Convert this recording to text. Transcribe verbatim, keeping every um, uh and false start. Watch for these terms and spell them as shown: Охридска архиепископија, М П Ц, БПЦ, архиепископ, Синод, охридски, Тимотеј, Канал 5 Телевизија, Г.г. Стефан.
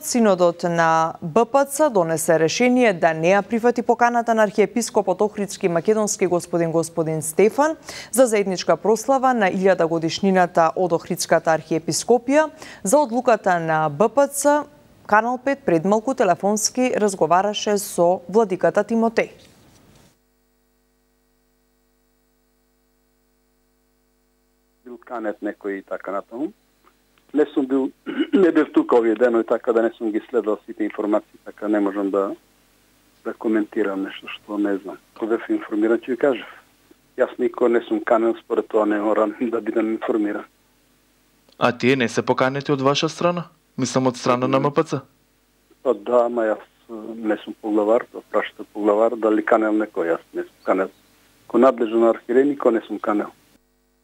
Синодот на Б П Ц донесе решение да не ја прифати поканата на архиепископот Охридски македонски господин господин Стефан за заедничка прослава на илјада годишнината од Охридската архиепископија. За одлуката на Б П Ц, Канал пет пред малку телефонски разговараше со владиката Тимотеј. Бил канет некој и така натаму. Не сум бил, не бев тука овие денови, така да не сум ги следал сите информации, така не можам да да коментирам нешто што не знам. Ако бев информиран, ќе ви кажав. Јас никој не сум канен, според тоа не морам да бидам информиран. А тие не се поканети од ваша страна? Мислам од страна на М П Ц? Па да, ама јас не сум поглавар, прашате поглавар, дали канел некој, јас не сум канел. Ко надлежен архиерей, никој не сум канел.